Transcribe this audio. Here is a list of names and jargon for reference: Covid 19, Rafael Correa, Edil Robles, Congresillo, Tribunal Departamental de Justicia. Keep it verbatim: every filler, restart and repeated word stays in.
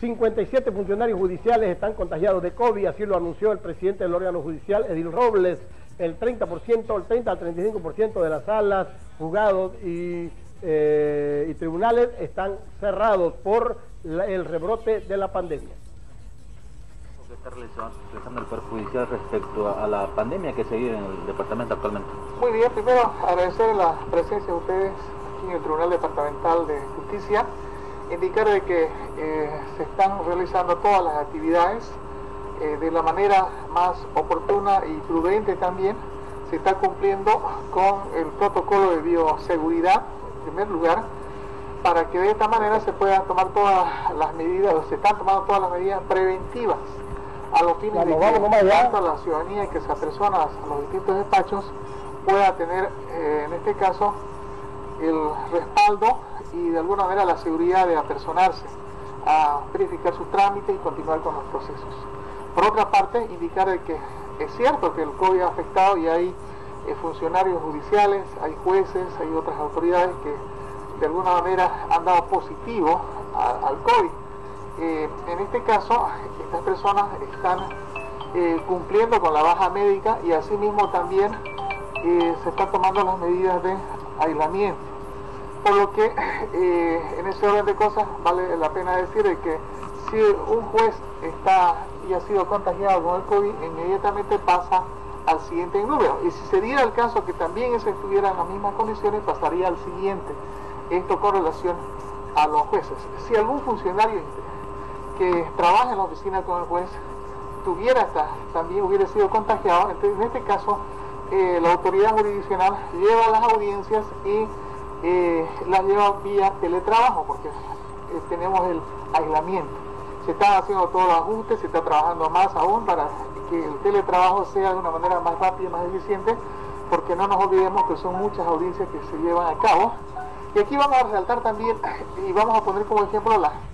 cincuenta y siete funcionarios judiciales están contagiados de COVID, así lo anunció el presidente del órgano judicial, Edil Robles. El treinta por ciento, el treinta al treinta y cinco por ciento de las salas, juzgados y, eh, y tribunales están cerrados por la, el rebrote de la pandemia. ¿Qué está realizando el perjudicial respecto a, a la pandemia que se vive en el departamento actualmente? Muy bien, primero agradecer la presencia de ustedes aquí en el Tribunal Departamental de Justicia, indicar de que eh, se están realizando todas las actividades eh, de la manera más oportuna y prudente también. Se está cumpliendo con el protocolo de bioseguridad, en primer lugar, para que de esta manera se puedan tomar todas las medidas, o se están tomando todas las medidas preventivas a los fines de que tanto la ciudadanía que se apersona a los distintos despachos pueda tener, eh, en este caso, el respaldo y de alguna manera la seguridad de apersonarse a verificar su trámite y continuar con los procesos. Por otra parte, indicar de que es cierto que el COVID ha afectado y hay eh, funcionarios judiciales, hay jueces, hay otras autoridades que de alguna manera han dado positivo a, al COVID. Eh, en este caso, estas personas están eh, cumpliendo con la baja médica y asimismo también eh, se están tomando las medidas de aislamiento, por lo que eh, en ese orden de cosas vale la pena decir que si un juez está y ha sido contagiado con el COVID, inmediatamente pasa al siguiente número, y si se diera el caso que también se estuviera en las mismas condiciones, pasaría al siguiente. Esto con relación a los jueces. Si algún funcionario que trabaja en la oficina con el juez tuviera hasta, también hubiera sido contagiado, entonces en este caso Eh, la autoridad jurisdiccional lleva las audiencias y eh, las lleva vía teletrabajo, porque eh, tenemos el aislamiento. Se están haciendo todos los ajustes, se está trabajando más aún para que el teletrabajo sea de una manera más rápida y más eficiente, porque no nos olvidemos que son muchas audiencias que se llevan a cabo. Y aquí vamos a resaltar también, y vamos a poner como ejemplo las